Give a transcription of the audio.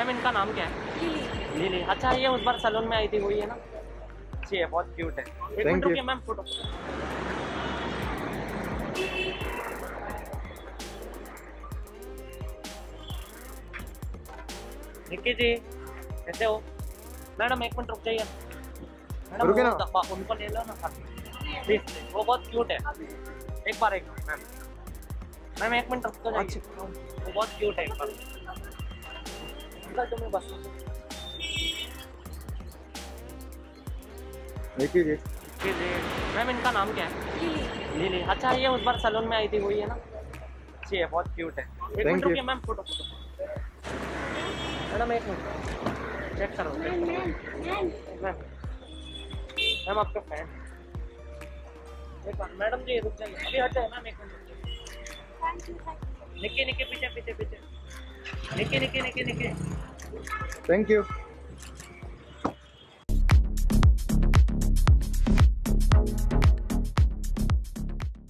Ma'am इनका नाम क्या है? लिली। लिली, अच्छा ये उस बार सैलून में आई थी वही है ना? अच्छी है, बहुत क्यूट है। एक मिनट रुकिए मैम, फोटो। निक्की जी कैसे हो? मैडम एक मिनट रुक जाइए। मैडम उनको ले लो ना, वो बहुत क्यूट है। एक बार मैम मैम एक मिनट रुक जाइए, वो बहुत क्यूट है। एक बार बस मैम इनका नाम क्या है? लिली। लिली, अच्छा ये उस बार सैलून में आई थी वही है ना? अच्छी है, बहुत क्यूट है। एक मिनट रुकिए मैम, फोटो। मैडम एक मिनट चेक करो। मैम आपका फैन। एक बार मैडम जी रुक जाइए, अभी हट जाए मैम। एक मिनट निक्की पीछे। Thank you.